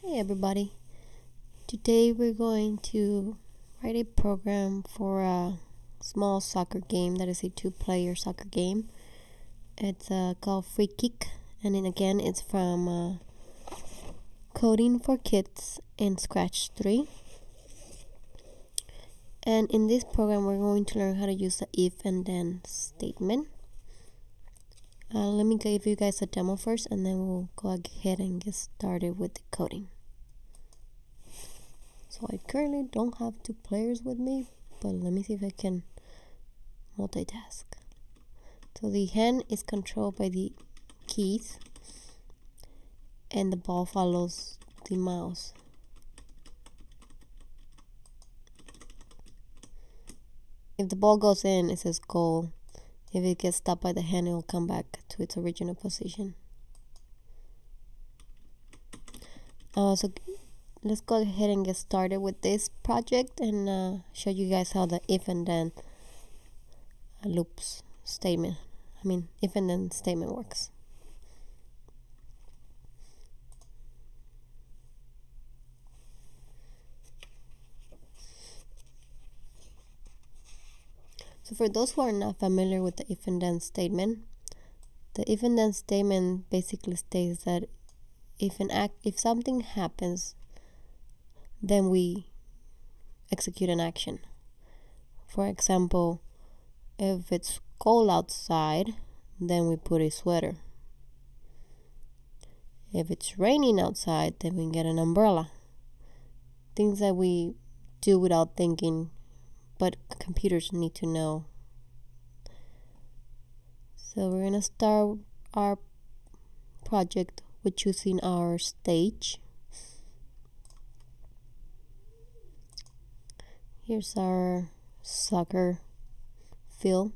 Hey everybody, today we're going to write a program for a small soccer game that is a two-player soccer game. It's called Free Kick, and then again it's from Coding for Kids in Scratch 3. And in this program we're going to learn how to use the if and then statement. Let me give you guys a demo first, and then we'll go ahead and get started with the coding. So I currently don't have two players with me, but let me see if I can multitask. So the hand is controlled by the keys, and the ball follows the mouse. If the ball goes in, it says goal. If it gets stopped by the hand, it will come back to its original position. So let's go ahead and get started with this project and show you guys how the if and then if and then statement works. So for those who are not familiar with the if and then statement, the if and then statement basically states that if something happens, then we execute an action. For example, if it's cold outside, then we put a sweater. If it's raining outside, then we get an umbrella. Things that we do without thinking, but computers need to know. So we're gonna start our project with choosing our stage. Here's our soccer field.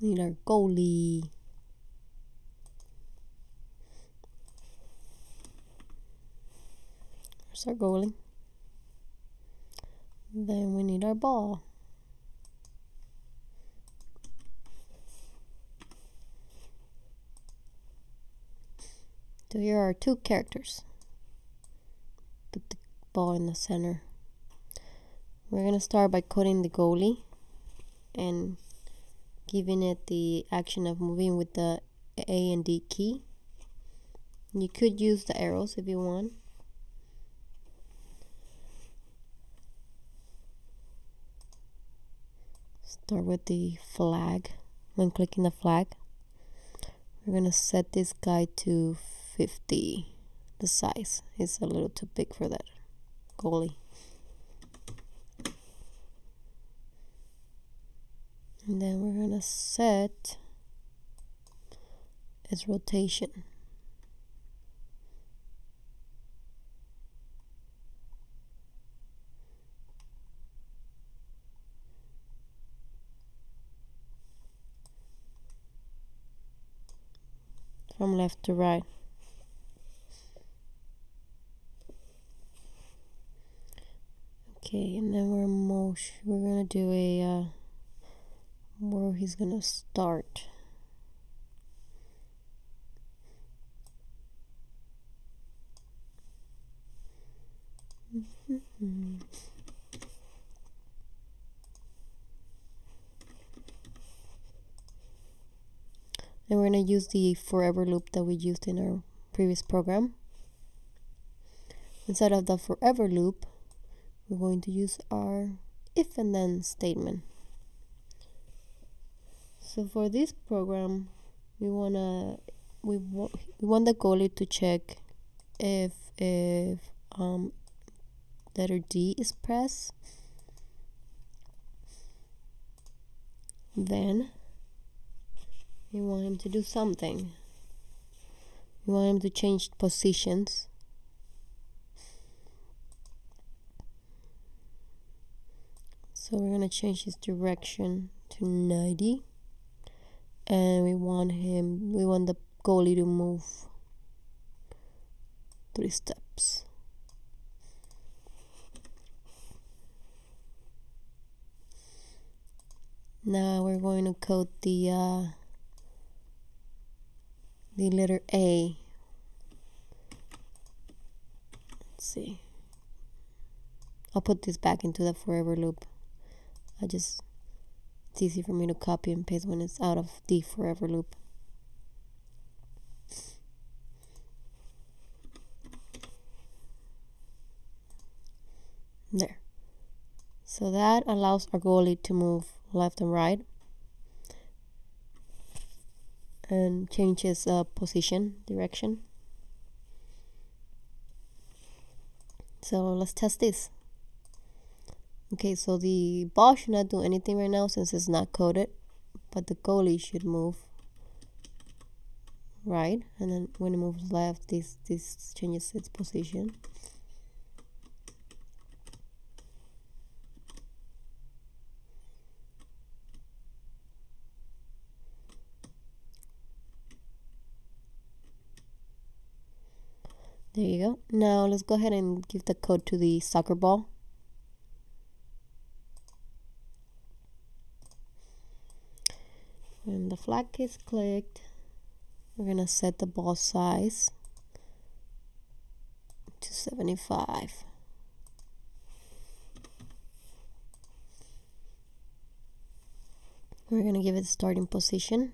Need our goalie. Here's our goalie. Then we need our ball. So here are two characters. Put the ball in the center. We're gonna start by coding the goalie and giving it the action of moving with the A and D key. You could use the arrows if you want. Start with the flag. When clicking the flag, we're gonna set this guy to 50. The size is a little too big for that goalie. And then we're gonna set its rotation. From left to right. Okay, and then we're gonna do a where he's gonna start. And we're going to use the forever loop that we used in our previous program. Instead of the forever loop, we're going to use our if and then statement. So for this program, we want the goalie to check if letter D is pressed, then we want him to do something. We want him to change positions. So we're going to change his direction to 90. And we want the goalie to move 3 steps. Now we're going to code the the letter A. Let's see. I'll put this back into the forever loop. It's easy for me to copy and paste when it's out of the forever loop. There. So that allows our goalie to move left and right and changes position, direction. So let's test this. Okay, so the ball should not do anything right now since it's not coded, but the goalie should move right, and then when it moves left, this changes its position. There you go. Now let's go ahead and give the code to the soccer ball. When the flag is clicked, we're gonna set the ball size to 75. We're gonna give it starting position.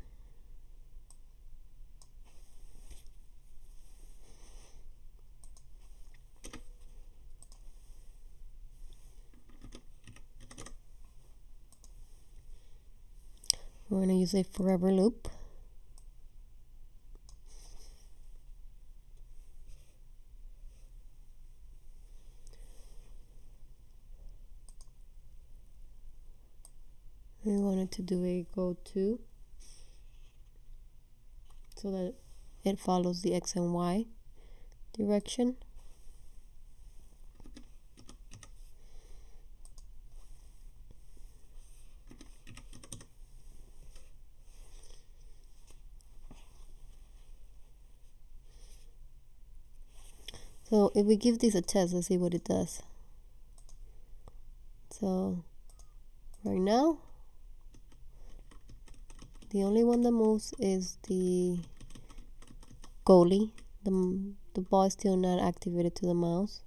We're going to use a forever loop. We wanted to do a go to so that it follows the X and Y direction. So if we give this a test, let's see what it does. So right now, the only one that moves is the goalie. The ball is still not activated to the mouse.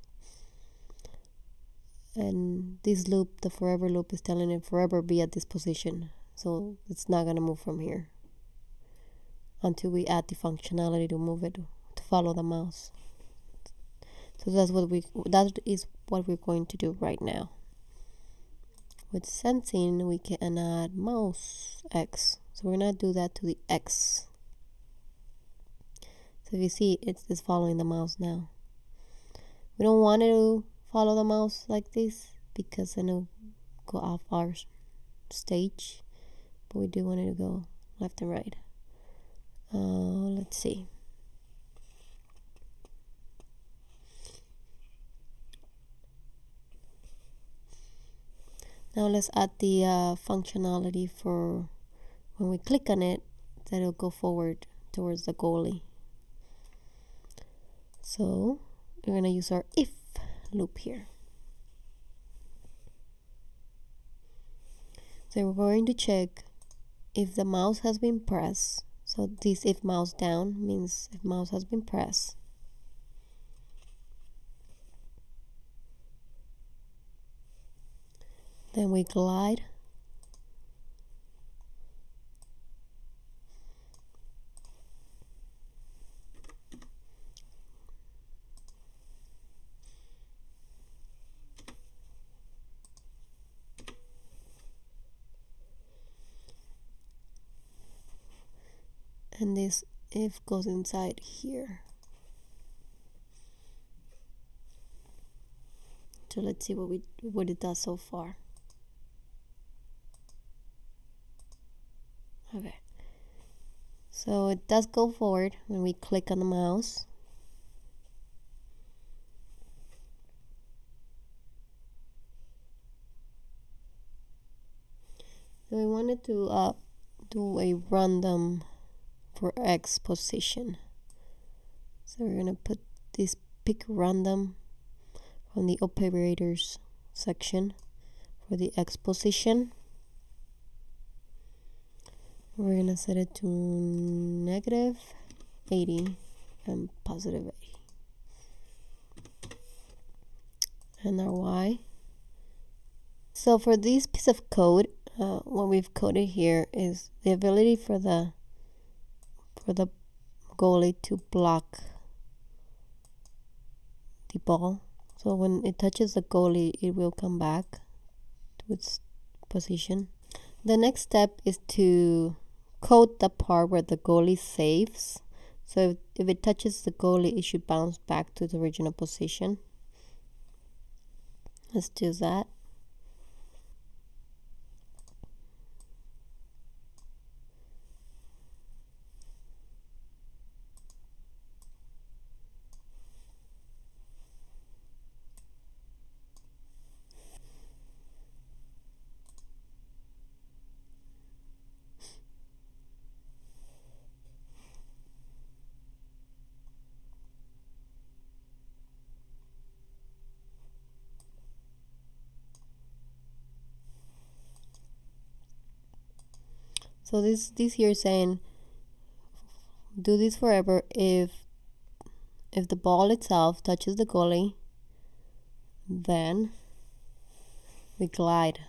And this loop, the forever loop, is telling it forever be at this position. So it's not gonna move from here until we add the functionality to move it, to follow the mouse. So that is what we're going to do right now. With sensing, we can add mouse X. So we're gonna do that to the X. So if you see, it's following the mouse now. We don't want it to follow the mouse like this because then it'll go off our stage. But we do want it to go left and right. Let's see. Now let's add the functionality for when we click on it, that it'll go forward towards the goalie. So we're gonna use our if loop here. So we're going to check if the mouse has been pressed. So this if mouse down means if mouse has been pressed. Then we glide. And this if goes inside here. So let's see what it does so far. Okay, so it does go forward when we click on the mouse. So we wanted to do a random for X position. So we're gonna put this pick random from the operators section for the X position. We're gonna set it to negative 80 and positive 80. And our y. So for this piece of code, what we've coded here is the ability for the goalie to block the ball. So when it touches the goalie, it will come back to its position. The next step is to code the part where the goalie saves. So if it touches the goalie, it should bounce back to the original position. Let's do that. So this here is saying do this forever if the ball itself touches the goalie, then we glide.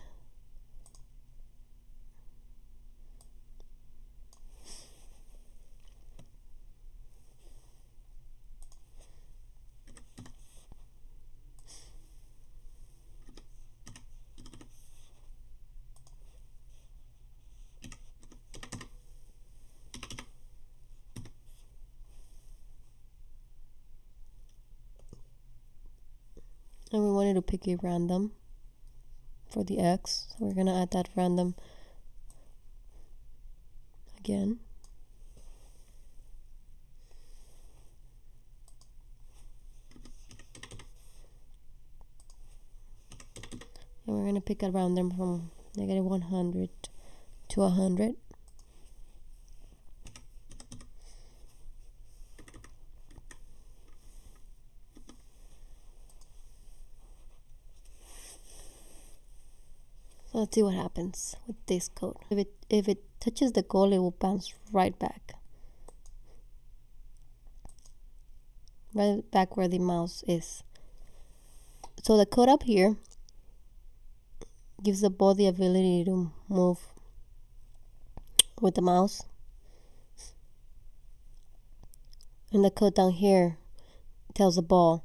And we wanted to pick a random for the x, so we're gonna add that random again. And we're gonna pick a random from negative 100 to 100. So let's see what happens with this code. If it touches the goal, it will bounce right back. Right back where the mouse is. So the code up here gives the ball the ability to move with the mouse. And the code down here tells the ball,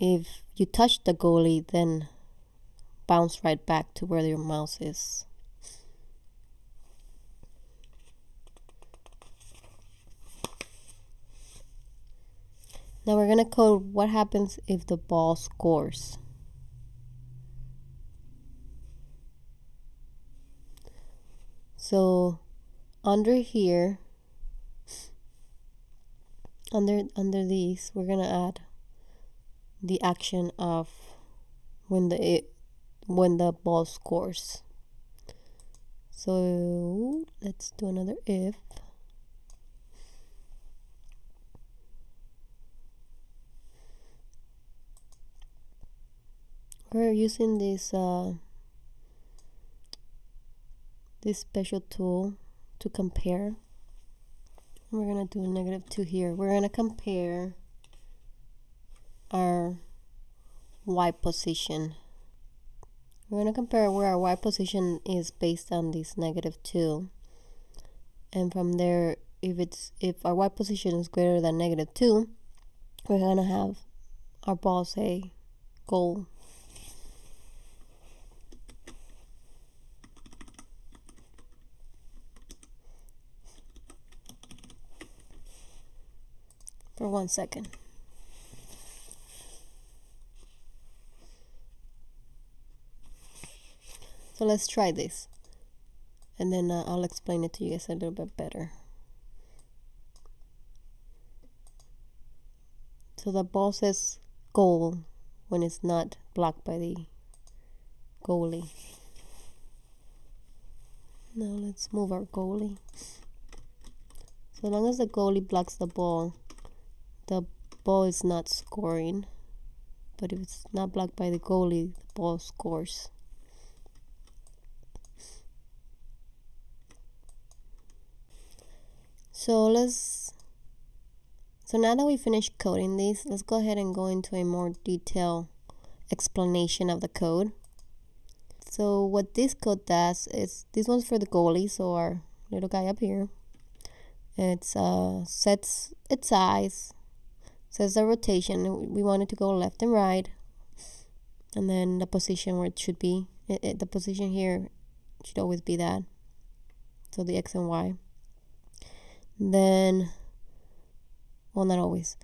if you touch the goalie, then bounce right back to where your mouse is. Now we're gonna code what happens if the ball scores. So under here, under these, we're gonna add the action of when the ball scores. So let's do another if. We're using this this special tool to compare. We're gonna do a -2 here. We're gonna compare our y position. We're going to compare where our y position is based on this -2, and from there, if our y position is greater than -2, we're going to have our ball say goal. For 1 second. So let's try this, and then I'll explain it to you guys a little bit better. So the ball says goal when it's not blocked by the goalie. Now let's move our goalie. So long as the goalie blocks the ball is not scoring. But if it's not blocked by the goalie, the ball scores. So let's So now that we finished coding these, let's go ahead and go into a more detailed explanation of the code. So what this code does is, this one's for the goalie, so our little guy up here. It sets its size, sets the rotation. We want it to go left and right, and then the position where it should be. The position here should always be that. So the X and Y. Then, well, not always,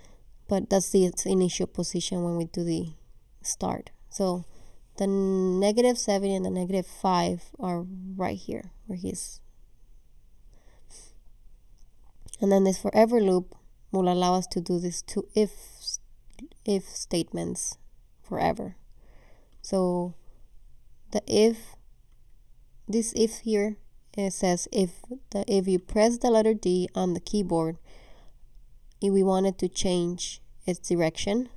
but that's the initial position when we do the start. So the -7 and the -5 are right here where he is. And then this forever loop will allow us to do these two if statements forever. So the if, this if here, it says if you press the letter D on the keyboard, if we wanted to change its direction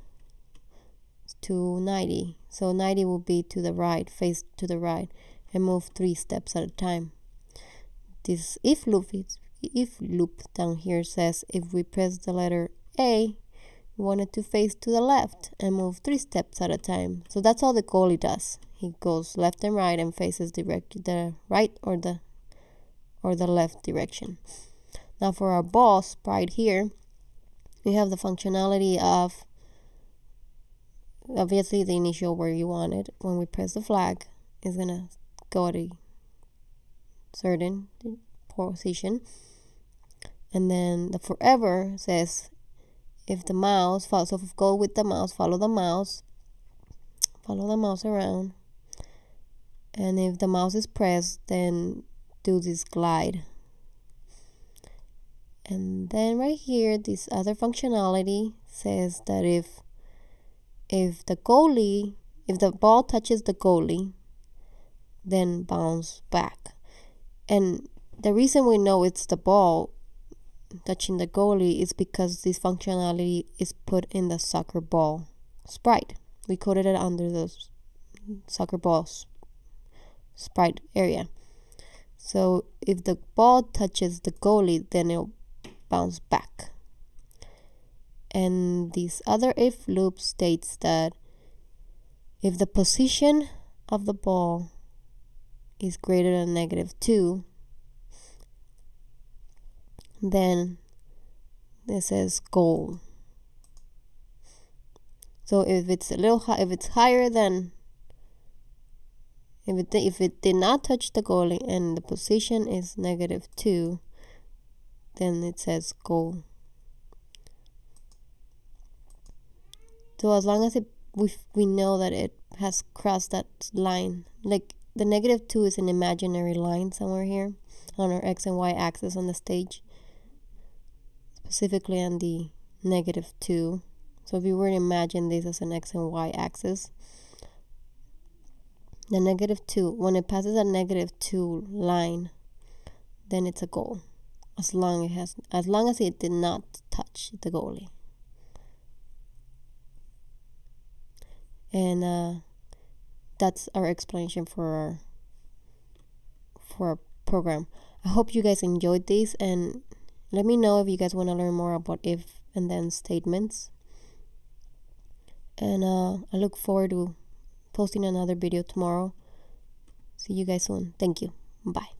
to 90. So 90 will be to the right, face to the right, and move 3 steps at a time. This if loop down here says if we press the letter A, we want it to face to the left and move 3 steps at a time. So that's all the goalie does. He goes left and right and faces the right or the left direction. Now for our ball sprite here, we have the functionality of obviously the initial where you want it. When we press the flag, it's gonna go at a certain position. And then the forever says if the mouse falls, so go with the mouse, follow the mouse around, and if the mouse is pressed, then do this glide. And then right here, this other functionality says that if the ball touches the goalie, then bounce back. And the reason we know it's the ball touching the goalie is because this functionality is put in the soccer ball sprite. We coded it under the soccer ball sprite area. So if the ball touches the goalie, then it'll bounce back. And this other if loop states that if the position of the ball is greater than -2, then this is goal. So if it's a little high, if it's higher than, if it did not touch the goalie and the position is -2, then it says goal. So as long as we know that it has crossed that line, like the -2 is an imaginary line somewhere here on our X and Y axis on the stage, specifically on the -2. So if you were to imagine this as an X and Y axis, the -2, when it passes a -2 line, then it's a goal, as long as it did not touch the goalie. And that's our explanation for our program. I hope you guys enjoyed this, and let me know if you guys want to learn more about if and then statements. And I look forward to posting another video tomorrow. See you guys soon. Thank you. Bye.